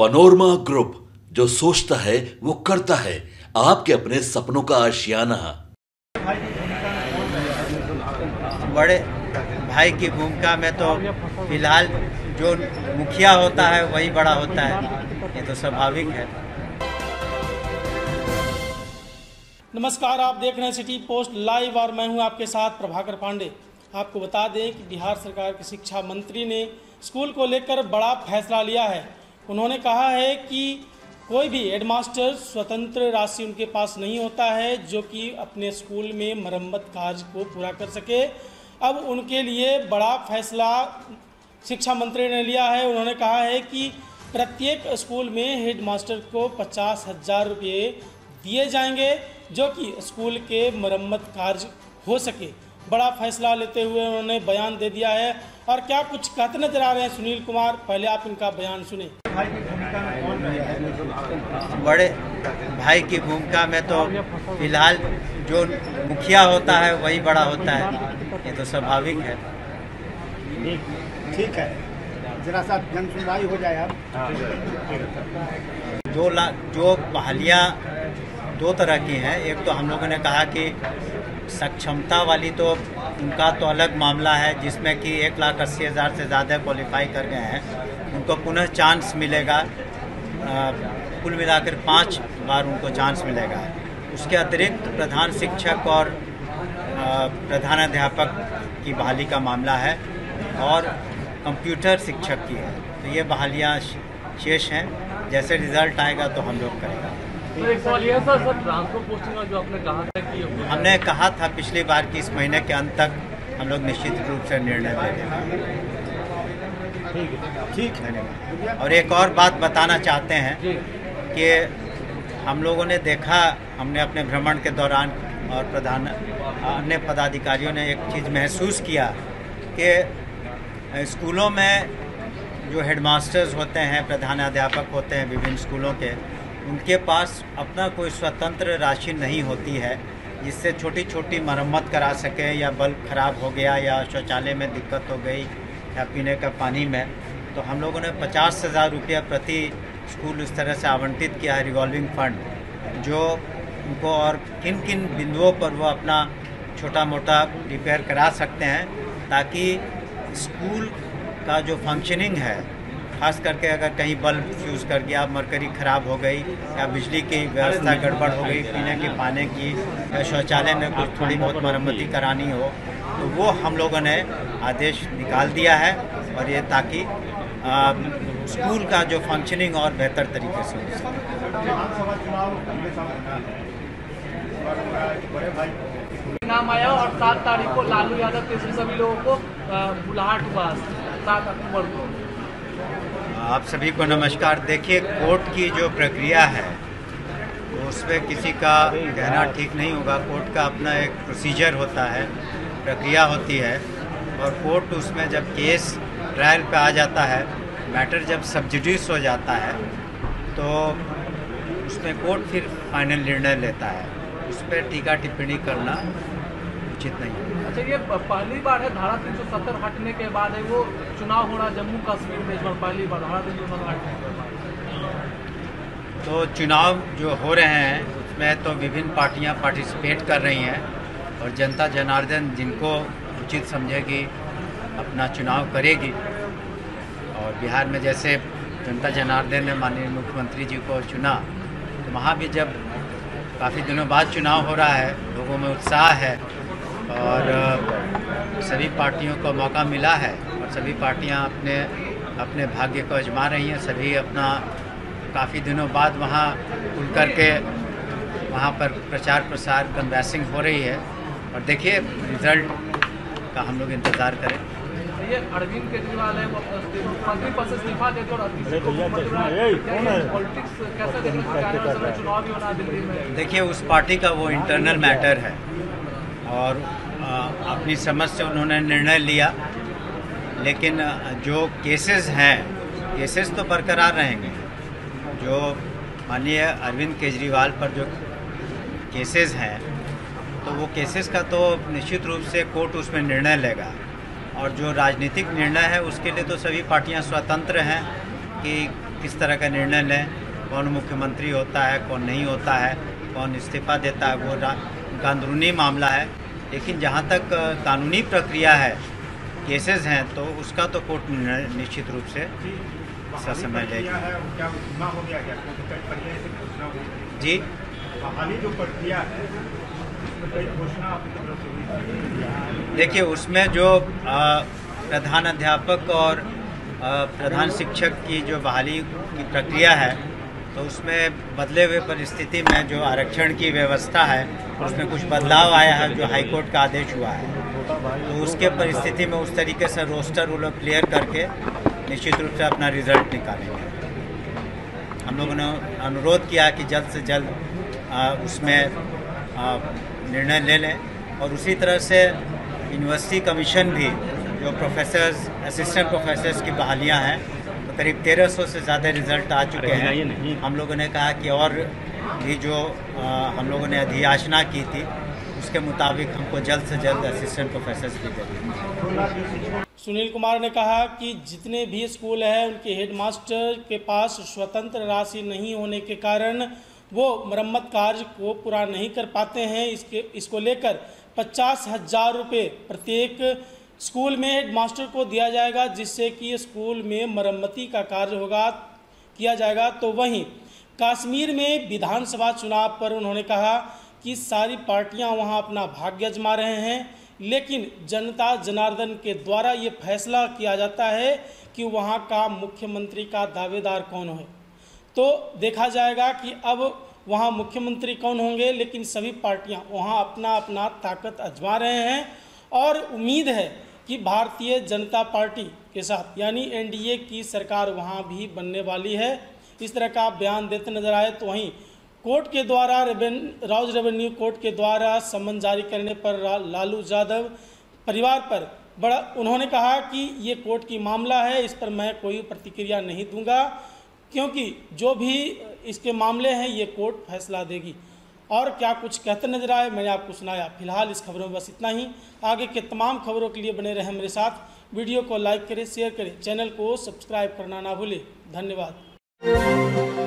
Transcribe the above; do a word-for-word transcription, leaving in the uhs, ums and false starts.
Panorama group, जो सोचता है वो करता है, आपके अपने सपनों का आशियाना। बड़े भाई की भूमिका में तो फिलहाल जो मुखिया होता है वही बड़ा होता है, ये तो स्वाभाविक है। नमस्कार, आप देख रहे हैं सिटी पोस्ट लाइव और मैं हूं आपके साथ प्रभाकर पांडे। आपको बता दें कि बिहार सरकार के शिक्षा मंत्री ने स्कूल को लेकर बड़ा फैसला लिया है। उन्होंने कहा है कि कोई भी हेडमास्टर स्वतंत्र राशि उनके पास नहीं होता है जो कि अपने स्कूल में मरम्मत कार्य को पूरा कर सके। अब उनके लिए बड़ा फैसला शिक्षा मंत्री ने लिया है। उन्होंने कहा है कि प्रत्येक स्कूल में हेडमास्टर को पचास हज़ार रुपये दिए जाएंगे जो कि स्कूल के मरम्मत कार्य हो सके। बड़ा फैसला लेते हुए उन्होंने बयान दे दिया है और क्या कुछ कहते नजर आ रहे हैं सुनील कुमार, पहले आप इनका बयान सुने। बड़े भाई की भूमिका में तो फिलहाल जो मुखिया होता है वही बड़ा होता है, ये तो स्वाभाविक है। ठीक है, जरा सा जन सुनवाई हो जाए। आप जो ला जो बहालियाँ दो तरह की हैं, एक तो हम लोगों ने कहा कि सक्षमता वाली तो उनका तो अलग मामला है जिसमें कि एक लाख अस्सी हज़ार से ज़्यादा क्वालिफाई कर गए हैं, उनको पुनः चांस मिलेगा। कुल मिलाकर पाँच बार उनको चांस मिलेगा। उसके अतिरिक्त प्रधान शिक्षक और प्रधानाध्यापक की बहाली का मामला है और कंप्यूटर शिक्षक की है, तो ये बहालियाँ शेष हैं। जैसे रिजल्ट आएगा तो हम लोग करेंगे। हमने कहा था पिछली बार कि इस महीने के अंत तक हम लोग निश्चित रूप से निर्णय लेंगे। ठीक है, और एक और बात बताना चाहते हैं कि हम लोगों ने देखा, हमने अपने भ्रमण के दौरान और प्रधान अन्य पदाधिकारियों ने एक चीज़ महसूस किया कि स्कूलों में जो हेडमास्टर्स होते हैं, प्रधानाध्यापक होते हैं विभिन्न स्कूलों के, उनके पास अपना कोई स्वतंत्र राशि नहीं होती है जिससे छोटी छोटी मरम्मत करा सके, या बल्ब ख़राब हो गया या शौचालय में दिक्कत हो गई या पीने का पानी में। तो हम लोगों ने पचास हज़ार रुपया प्रति स्कूल इस तरह से आवंटित किया है, रिवॉल्विंग फंड, जो उनको और किन किन बिंदुओं पर वो अपना छोटा मोटा रिपेयर करा सकते हैं, ताकि स्कूल का जो फंक्शनिंग है, खास करके अगर कहीं बल्ब फ्यूज़ कर गया, मरकरी ख़राब हो गई या बिजली की व्यवस्था गड़बड़ हो गई, पीने के पानी की या शौचालय में कुछ थोड़ी बहुत मरम्मती करानी हो, तो वो हम लोगों ने आदेश निकाल दिया है, और ये ताकि स्कूल का जो फंक्शनिंग और बेहतर तरीके से हो सके। नाम आया और सात तारीख को लालू यादव के सभी लोगों को बुलाहट हुआ सात अक्टूबर को। आप सभी को नमस्कार। देखिए, कोर्ट की जो प्रक्रिया है तो उसमें किसी का कहना ठीक नहीं होगा। कोर्ट का अपना एक प्रोसीजर होता है, प्रक्रिया होती है, और कोर्ट उसमें जब केस ट्रायल पे आ जाता है, मैटर जब सब जुडिस हो जाता है, तो उसमें कोर्ट फिर फाइनल निर्णय लेता है। उस पर टीका टिप्पणी करना उचित नहीं है। अच्छा, ये पहली बार है धारा तीन सौ सत्तर हटने के बाद है वो चुनाव हो रहा जम्मू कश्मीर में, इस बार पहली बार धारा तीन सौ सत्तर हटने के बाद। तो चुनाव जो हो रहे हैं उसमें तो विभिन्न पार्टियां पार्टिसिपेट कर रही हैं, और जनता जनार्दन जिनको उचित समझेगी अपना चुनाव करेगी। और बिहार में जैसे जनता जनार्दन ने माननीय मुख्यमंत्री जी को चुना, तो वहाँ भी जब काफ़ी दिनों बाद चुनाव हो रहा है, लोगों में उत्साह है और सभी पार्टियों को मौका मिला है, और सभी पार्टियां अपने अपने भाग्य को आजमा रही हैं। सभी अपना काफ़ी दिनों बाद वहां खुल करके वहां पर प्रचार प्रसार कन्वेंसिंग हो रही है, और देखिए रिजल्ट का हम लोग इंतज़ार करें। ये अरविंद केजरीवाल है, वो मंत्री पद से इस्तीफा देते और पॉलिटिक्स कैसे देखना, चुनाव भी होना दिल्ली में। देखिए, उस पार्टी का वो इंटरनल मैटर है और अपनी समझ से उन्होंने निर्णय लिया, लेकिन जो केसेस हैं, केसेस तो बरकरार रहेंगे। जो माननीय अरविंद केजरीवाल पर जो केसेस हैं, तो वो केसेस का तो निश्चित रूप से कोर्ट उसमें निर्णय लेगा, और जो राजनीतिक निर्णय है उसके लिए तो सभी पार्टियां स्वतंत्र हैं कि किस तरह का निर्णय लें, कौन मुख्यमंत्री होता है, कौन नहीं होता है, कौन इस्तीफा देता है, वो कानूनी मामला है। लेकिन जहाँ तक कानूनी प्रक्रिया है, केसेस हैं, तो उसका तो कोर्ट निश्चित रूप से समय लेगी। जी जो प्रक्रिया है, देखिए उसमें जो प्रधान अध्यापक और प्रधान शिक्षक की जो बहाली की प्रक्रिया है, तो उसमें बदले हुए परिस्थिति में जो आरक्षण की व्यवस्था है उसमें कुछ बदलाव आया है, जो हाईकोर्ट का आदेश हुआ है। तो उसके परिस्थिति में उस तरीके से रोस्टर वो लोग क्लियर करके निश्चित रूप से अपना रिजल्ट निकालेंगे। हम लोगों ने अनुरोध किया कि जल्द से जल्द उसमें निर्णय ले लें, और उसी तरह से यूनिवर्सिटी कमीशन भी जो प्रोफेसर्स, असिस्टेंट प्रोफेसर्स की बहालियाँ हैं, तो करीब तेरह सौ से ज़्यादा रिजल्ट आ चुके हैं। हम लोगों ने कहा कि और भी जो आ, हम लोगों ने अधियाचना की थी उसके मुताबिक हमको जल्द से जल्द असिस्टेंट प्रोफेसर्स की दें। सुनील कुमार ने कहा कि जितने भी स्कूल हैं उनके हेडमास्टर के पास स्वतंत्र राशि नहीं होने के कारण वो मरम्मत कार्य को पूरा नहीं कर पाते हैं। इसके इसको लेकर पचास हज़ार रुपये प्रत्येक स्कूल में हेडमास्टर को दिया जाएगा, जिससे कि स्कूल में मरम्मती का कार्य होगा किया जाएगा। तो वहीं कश्मीर में विधानसभा चुनाव पर उन्होंने कहा कि सारी पार्टियां वहां अपना भाग्य आजमा रहे हैं, लेकिन जनता जनार्दन के द्वारा ये फैसला किया जाता है कि वहां का मुख्यमंत्री का दावेदार कौन है। तो देखा जाएगा कि अब वहाँ मुख्यमंत्री कौन होंगे, लेकिन सभी पार्टियाँ वहाँ अपना अपना ताकत आजमा रहे हैं, और उम्मीद है कि भारतीय जनता पार्टी के साथ यानी एनडीए की सरकार वहाँ भी बनने वाली है। इस तरह का बयान देते नजर आए। तो वहीं कोर्ट के द्वारा रेवेन्यू राउज रेवेन्यू कोर्ट के द्वारा समन जारी करने पर लालू यादव परिवार पर बड़ा उन्होंने कहा कि ये कोर्ट की मामला है, इस पर मैं कोई प्रतिक्रिया नहीं दूंगा, क्योंकि जो भी इसके मामले हैं ये कोर्ट फैसला देगी। और क्या कुछ कहते नजर आए मैंने आपको सुनाया। फिलहाल इस खबरों में बस इतना ही। आगे के तमाम खबरों के लिए बने रहें हमारे साथ। वीडियो को लाइक करें, शेयर करें, चैनल को सब्सक्राइब करना ना भूलें। धन्यवाद।